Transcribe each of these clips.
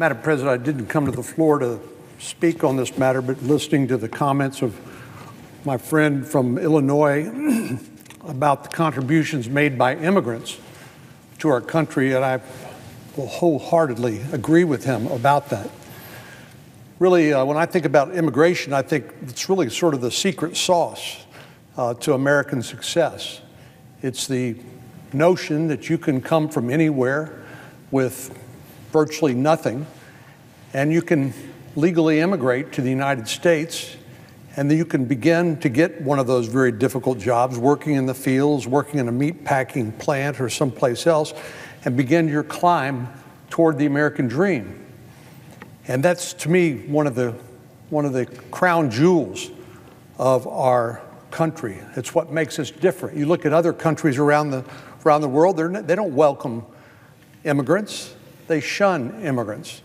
Madam President, I didn't come to the floor to speak on this matter, but listening to the comments of my friend from Illinois about the contributions made by immigrants to our country, and I will wholeheartedly agree with him about that. Really, when I think about immigration, I think it's really sort of the secret sauce to American success. It's the notion that you can come from anywhere with virtually nothing, and you can legally immigrate to the United States, and then you can begin to get one of those very difficult jobs, working in the fields, working in a meat packing plant or someplace else, and begin your climb toward the American dream. And that's, to me, one of the crown jewels of our country. It's what makes us different. You look at other countries around the world, they don't welcome immigrants. They shun immigrants.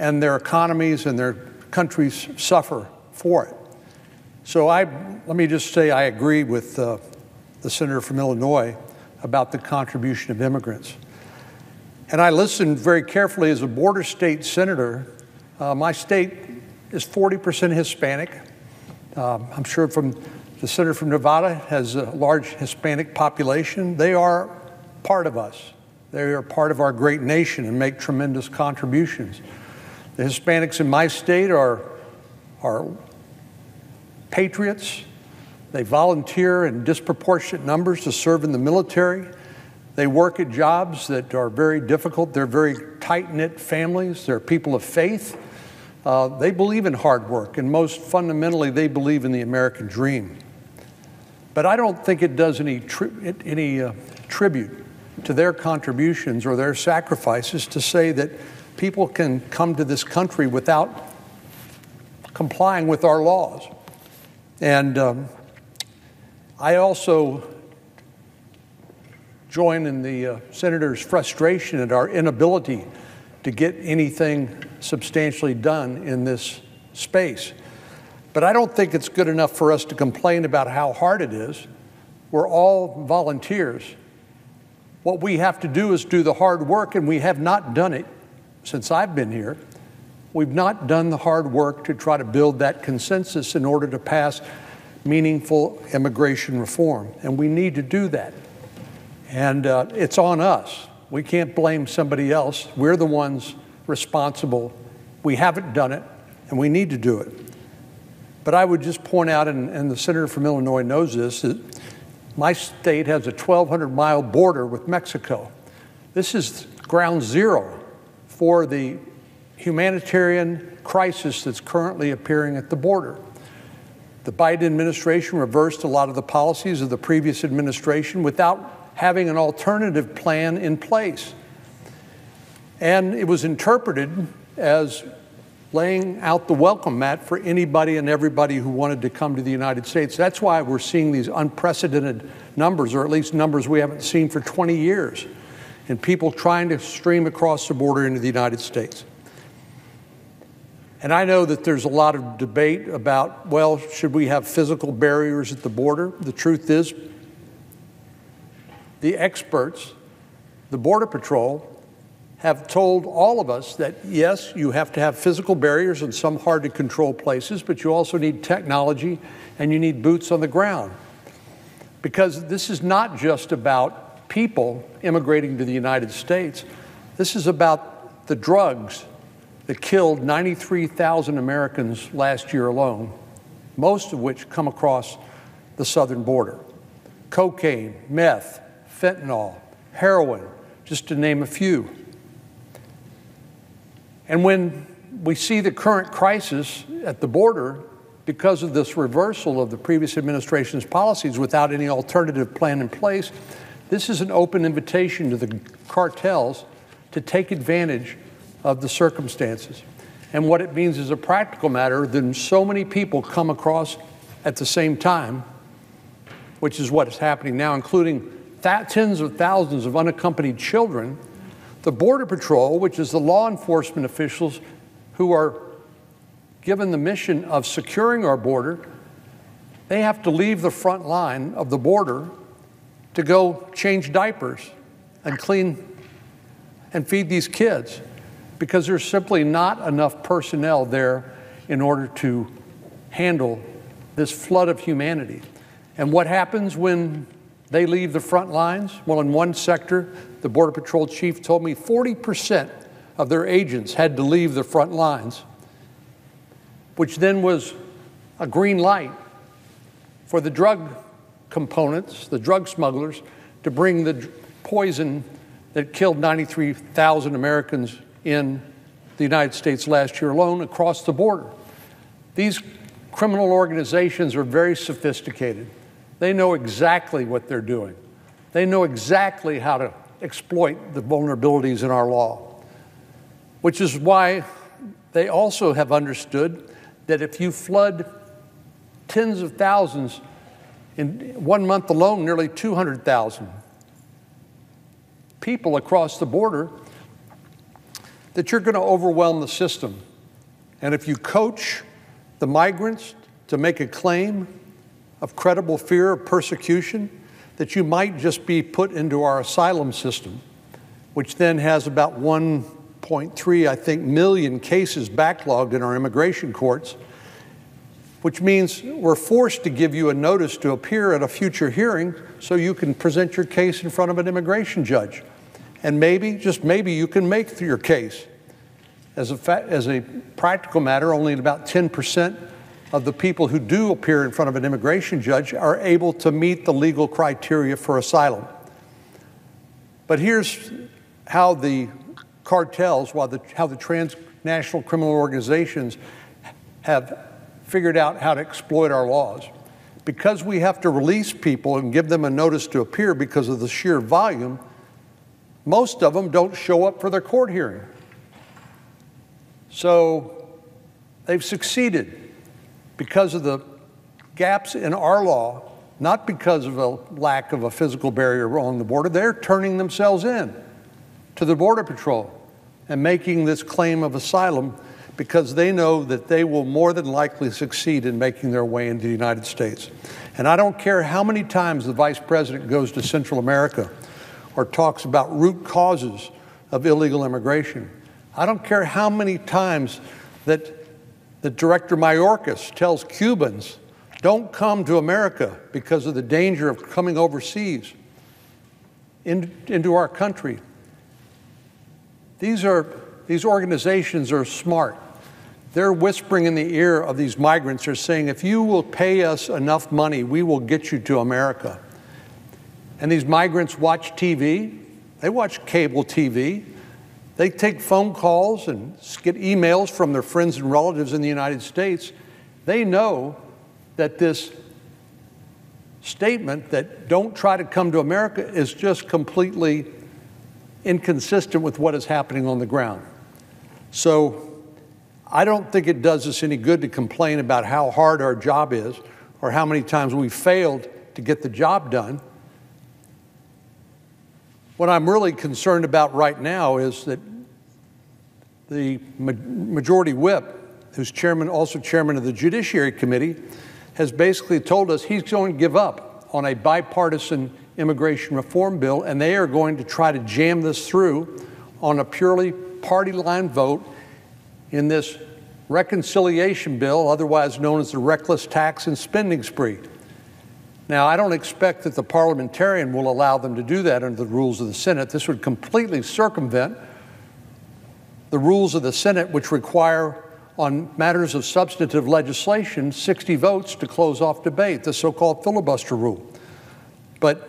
And their economies and their countries suffer for it. So let me just say I agree with the senator from Illinois about the contribution of immigrants. And I listened very carefully as a border state senator. My state is 40% Hispanic. I'm sure from the senator from Nevada has a large Hispanic population. They are part of us. They are part of our great nation and make tremendous contributions. The Hispanics in my state are patriots. They volunteer in disproportionate numbers to serve in the military. They work at jobs that are very difficult. They're very tight-knit families. They're people of faith. They believe in hard work, and most fundamentally, they believe in the American dream. But I don't think it does any tribute to their contributions or their sacrifices to say that people can come to this country without complying with our laws. And I also join in the senator's frustration at our inability to get anything substantially done in this space. But I don't think it's good enough for us to complain about how hard it is. We're all volunteers. What we have to do is do the hard work, and we have not done it since I've been here. We've not done the hard work to try to build that consensus in order to pass meaningful immigration reform, and we need to do that. And it's on us. We can't blame somebody else. We're the ones responsible. We haven't done it, and we need to do it. But I would just point out, and the senator from Illinois knows this, that my state has a 1,200-mile border with Mexico. This is ground zero for the humanitarian crisis that's currently appearing at the border. The Biden administration reversed a lot of the policies of the previous administration without having an alternative plan in place. And it was interpreted as laying out the welcome mat for anybody and everybody who wanted to come to the United States. That's why we're seeing these unprecedented numbers, or at least numbers we haven't seen for 20 years, and people trying to stream across the border into the United States. And I know that there's a lot of debate about, well, should we have physical barriers at the border? The truth is, the experts, the Border Patrol, have told all of us that, yes, you have to have physical barriers in some hard-to-control places, but you also need technology and you need boots on the ground. Because this is not just about people immigrating to the United States. This is about the drugs that killed 93,000 Americans last year alone, most of which come across the southern border. Cocaine, meth, fentanyl, heroin, just to name a few. And when we see the current crisis at the border, because of this reversal of the previous administration's policies without any alternative plan in place, this is an open invitation to the cartels to take advantage of the circumstances. And what it means is, a practical matter, then so many people come across at the same time, which is what is happening now, including tens of thousands of unaccompanied children. The Border Patrol, which is the law enforcement officials who are given the mission of securing our border, they have to leave the front line of the border to go change diapers and clean and feed these kids, because there's simply not enough personnel there in order to handle this flood of humanity. And what happens when they leave the front lines? Well, in one sector, the Border Patrol chief told me 40% of their agents had to leave the front lines, which then was a green light for the drug components, the drug smugglers, to bring the poison that killed 93,000 Americans in the United States last year alone across the border. These criminal organizations are very sophisticated. They know exactly what they're doing. They know exactly how to exploit the vulnerabilities in our law, which is why they also have understood that if you flood tens of thousands, in 1 month alone, nearly 200,000 people across the border, that you're going to overwhelm the system. And if you coach the migrants to make a claim of credible fear of persecution, that you might just be put into our asylum system, which then has about 1.3, I think, million cases backlogged in our immigration courts, which means we're forced to give you a notice to appear at a future hearing so you can present your case in front of an immigration judge. And maybe, just maybe, you can make your case. As a practical matter, only about 10% of the people who do appear in front of an immigration judge are able to meet the legal criteria for asylum. But here's how the cartels, how the transnational criminal organizations have figured out how to exploit our laws. Because we have to release people and give them a notice to appear because of the sheer volume, most of them don't show up for their court hearing. So they've succeeded because of the gaps in our law, not because of a lack of a physical barrier along the border. They're turning themselves in to the Border Patrol and making this claim of asylum because they know that they will more than likely succeed in making their way into the United States. And I don't care how many times the Vice President goes to Central America or talks about root causes of illegal immigration. I don't care how many times that Director Mayorkas tells Cubans, don't come to America because of the danger of coming overseas into our country. These organizations are smart. They're whispering in the ear of these migrants. They're saying, if you will pay us enough money, we will get you to America. And these migrants watch TV. They watch cable TV. They take phone calls and get emails from their friends and relatives in the United States. They know that this statement that don't try to come to America is just completely inconsistent with what is happening on the ground. So I don't think it does us any good to complain about how hard our job is or how many times we failed to get the job done. What I'm really concerned about right now is that the majority whip, who's chairman, also chairman of the Judiciary Committee, has basically told us he's going to give up on a bipartisan immigration reform bill, and they are going to try to jam this through on a purely party line vote in this reconciliation bill, otherwise known as the reckless tax and spending spree. Now, I don't expect that the parliamentarian will allow them to do that under the rules of the Senate. This would completely circumvent the rules of the Senate, which require on matters of substantive legislation 60 votes to close off debate, the so-called filibuster rule. But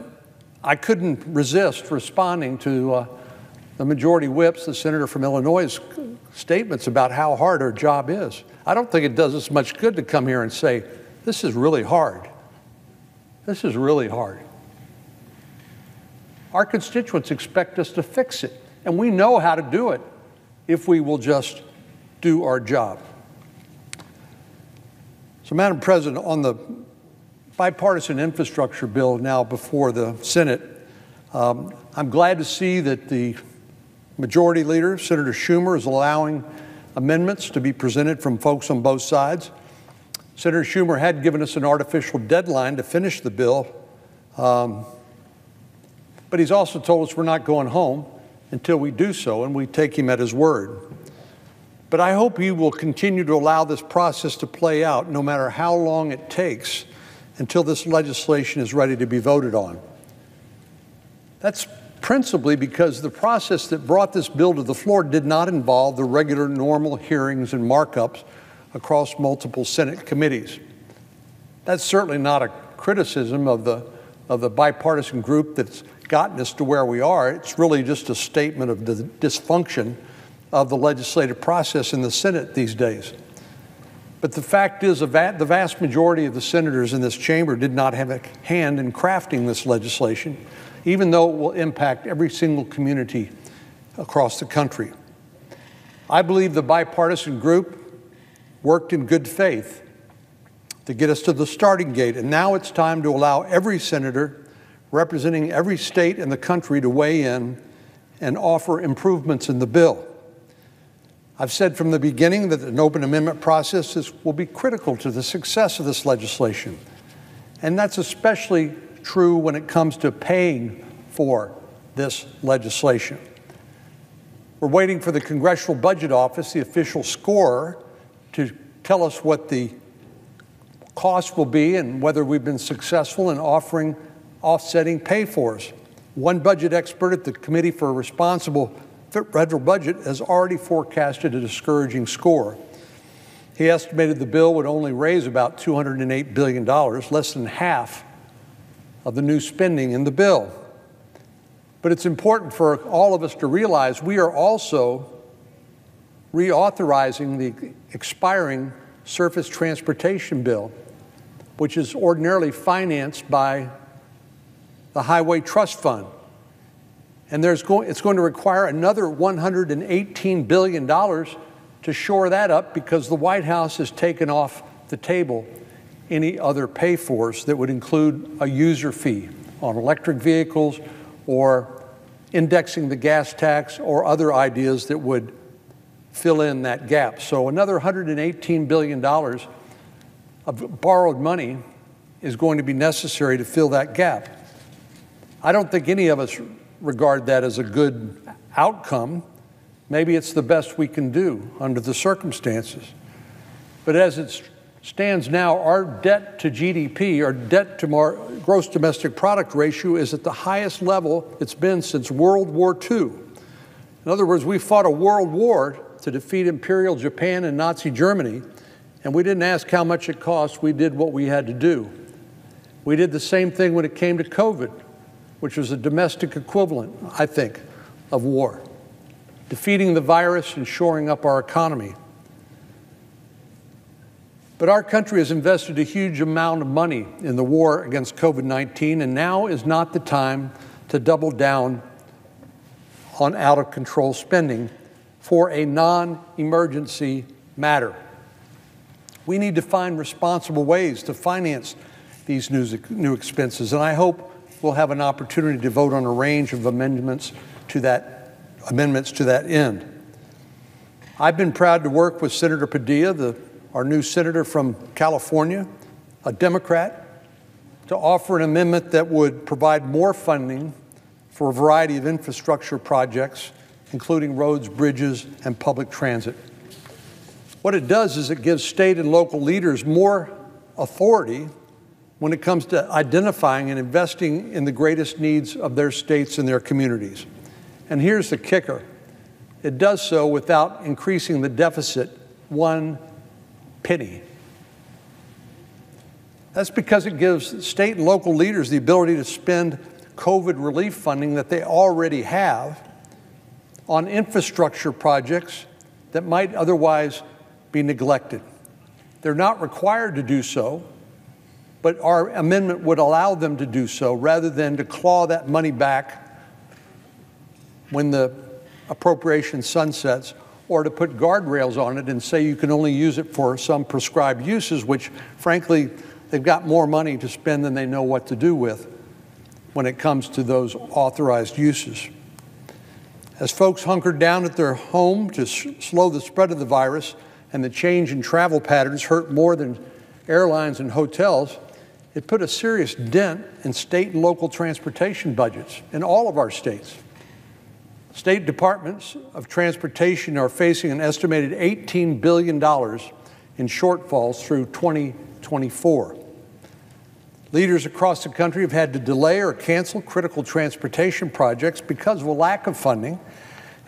I couldn't resist responding to the majority whip's, the senator from Illinois' statements about how hard our job is. I don't think it does us much good to come here and say, this is really hard. This is really hard. Our constituents expect us to fix it, and we know how to do it if we will just do our job. So, Madam President, on the bipartisan infrastructure bill now before the Senate, I'm glad to see that the majority leader, Senator Schumer, is allowing amendments to be presented from folks on both sides. Senator Schumer had given us an artificial deadline to finish the bill, but he's also told us we're not going home. until we do so and we take him at his word. But I hope you will continue to allow this process to play out no matter how long it takes until this legislation is ready to be voted on. That's principally because the process that brought this bill to the floor did not involve the regular normal hearings and markups across multiple Senate committees. That's certainly not a criticism of the bipartisan group that's gotten us to where we are. It's really just a statement of the dysfunction of the legislative process in the Senate these days. But the fact is, the vast majority of the senators in this chamber did not have a hand in crafting this legislation, even though it will impact every single community across the country. I believe the bipartisan group worked in good faith to get us to the starting gate, and now it's time to allow every senator representing every state in the country to weigh in and offer improvements in the bill. I've said from the beginning that an open amendment process will be critical to the success of this legislation, and that's especially true when it comes to paying for this legislation. We're waiting for the Congressional Budget Office, the official scorer, to tell us what the cost will be and whether we've been successful in offering offsetting pay-fors. One budget expert at the Committee for a Responsible Federal Budget has already forecasted a discouraging score. He estimated the bill would only raise about $208 billion, less than half of the new spending in the bill. But it's important for all of us to realize we are also reauthorizing the expiring surface transportation bill, which is ordinarily financed by the Highway Trust Fund. And it's going to require another $118 billion to shore that up because the White House has taken off the table any other pay-fors that would include a user fee on electric vehicles or indexing the gas tax or other ideas that would fill in that gap. So another $118 billion of borrowed money is going to be necessary to fill that gap. I don't think any of us regard that as a good outcome. Maybe it's the best we can do under the circumstances. But as it stands now, our debt to GDP, our debt to gross domestic product ratio is at the highest level it's been since World War II. In other words, we fought a world war to defeat Imperial Japan and Nazi Germany, and we didn't ask how much it cost, we did what we had to do. We did the same thing when it came to COVID, which was a domestic equivalent, I think, of war, defeating the virus and shoring up our economy. But our country has invested a huge amount of money in the war against COVID-19, and now is not the time to double down on out-of-control spending for a non-emergency matter. We need to find responsible ways to finance these new expenses, and I hope we'll have an opportunity to vote on a range of amendments to that end. I've been proud to work with Senator Padilla, our new senator from California, a Democrat, to offer an amendment that would provide more funding for a variety of infrastructure projects, including roads, bridges, and public transit. What it does is it gives state and local leaders more authority when it comes to identifying and investing in the greatest needs of their states and their communities. And here's the kicker. It does so without increasing the deficit one penny. That's because it gives state and local leaders the ability to spend COVID relief funding that they already have on infrastructure projects that might otherwise be neglected. They're not required to do so, but our amendment would allow them to do so rather than to claw that money back when the appropriation sunsets, or to put guardrails on it and say you can only use it for some prescribed uses, which frankly, they've got more money to spend than they know what to do with when it comes to those authorized uses. As folks hunkered down at their home to slow the spread of the virus, and the change in travel patterns hurt more than airlines and hotels, it put a serious dent in state and local transportation budgets in all of our states. State departments of transportation are facing an estimated $18 billion in shortfalls through 2024. Leaders across the country have had to delay or cancel critical transportation projects because of a lack of funding,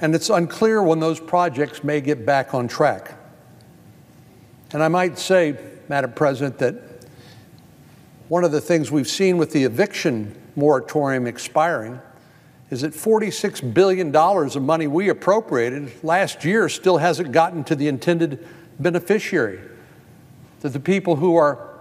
and it's unclear when those projects may get back on track. And I might say, Madam President, that one of the things we've seen with the eviction moratorium expiring is that $46 billion of money we appropriated last year still hasn't gotten to the intended beneficiary, to the people who are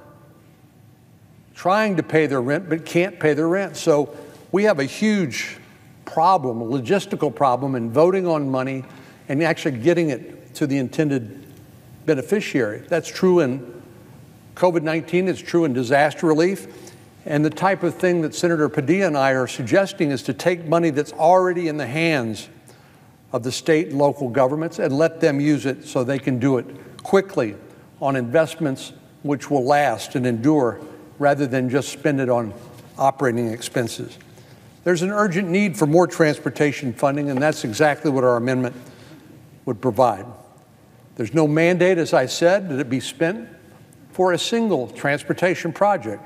trying to pay their rent but can't pay their rent. So we have a huge problem, a logistical problem in voting on money and actually getting it to the intended beneficiary. That's true in COVID-19, it's true in disaster relief. And the type of thing that Senator Padilla and I are suggesting is to take money that's already in the hands of the state and local governments and let them use it so they can do it quickly on investments which will last and endure rather than just spend it on operating expenses. There's an urgent need for more transportation funding, and that's exactly what our amendment would provide. There's no mandate, as I said, that it be spent for a single transportation project.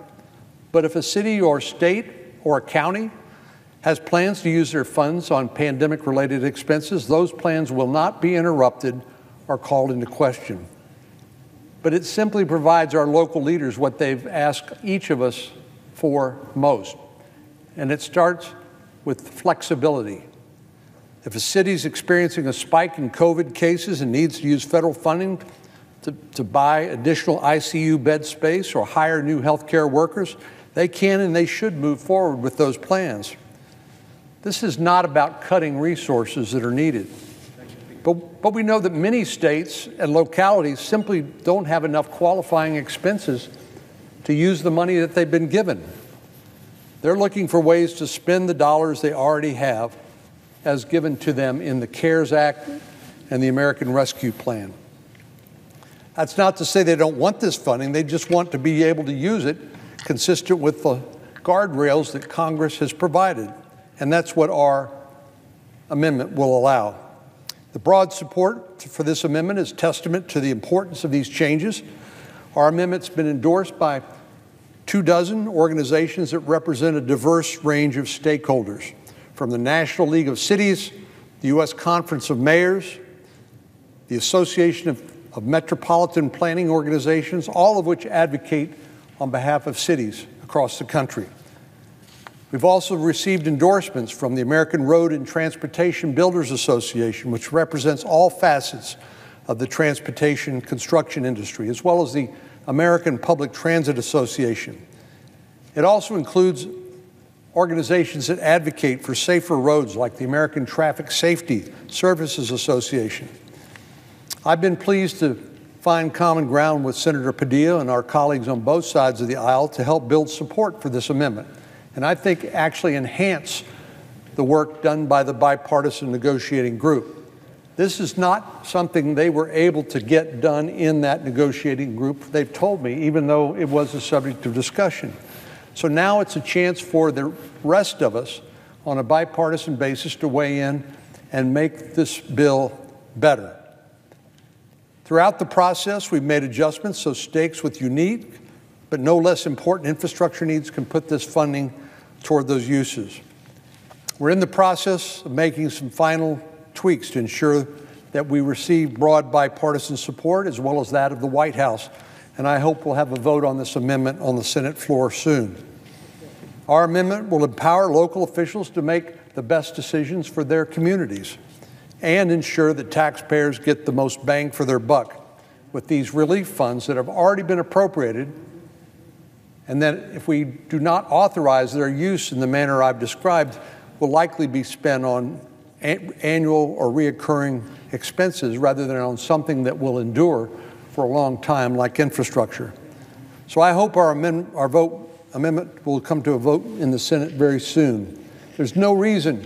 But if a city or state or a county has plans to use their funds on pandemic-related expenses, those plans will not be interrupted or called into question. But it simply provides our local leaders what they've asked each of us for most. And it starts with flexibility. If a city is experiencing a spike in COVID cases and needs to use federal funding to buy additional ICU bed space or hire new healthcare workers, they can and they should move forward with those plans. This is not about cutting resources that are needed. But we know that many states and localities simply don't have enough qualifying expenses to use the money that they've been given. They're looking for ways to spend the dollars they already have as given to them in the CARES Act and the American Rescue Plan. That's not to say they don't want this funding, they just want to be able to use it consistent with the guardrails that Congress has provided. And that's what our amendment will allow. The broad support for this amendment is testament to the importance of these changes. Our amendment's been endorsed by 24 organizations that represent a diverse range of stakeholders, from the National League of Cities, the U.S. Conference of Mayors, the Association of Metropolitan Planning Organizations, all of which advocate on behalf of cities across the country. We've also received endorsements from the American Road and Transportation Builders Association, which represents all facets of the transportation construction industry, as well as the American Public Transit Association. It also includes organizations that advocate for safer roads, like the American Traffic Safety Services Association. I've been pleased to find common ground with Senator Padilla and our colleagues on both sides of the aisle to help build support for this amendment, and I think actually enhance the work done by the bipartisan negotiating group. This is not something they were able to get done in that negotiating group, they've told me, even though it was a subject of discussion. So now it's a chance for the rest of us on a bipartisan basis to weigh in and make this bill better. Throughout the process, we've made adjustments so states with unique but no less important infrastructure needs can put this funding toward those uses. We're in the process of making some final tweaks to ensure that we receive broad bipartisan support as well as that of the White House, and I hope we'll have a vote on this amendment on the Senate floor soon. Our amendment will empower local officials to make the best decisions for their communities and ensure that taxpayers get the most bang for their buck with these relief funds that have already been appropriated, and that if we do not authorize their use in the manner I've described, will likely be spent on annual or reoccurring expenses rather than on something that will endure for a long time like infrastructure. So I hope our amendment will come to a vote in the Senate very soon. There's no reason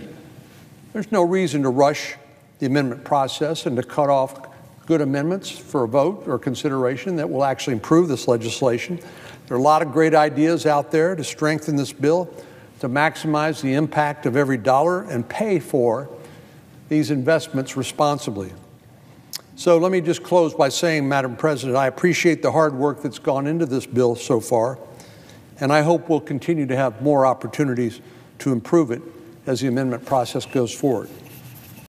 to rush the amendment process and to cut off good amendments for a vote or consideration that will actually improve this legislation. There are a lot of great ideas out there to strengthen this bill, to maximize the impact of every dollar and pay for these investments responsibly. So let me just close by saying, Madam President, I appreciate the hard work that's gone into this bill so far, and I hope we'll continue to have more opportunities to improve it as the amendment process goes forward.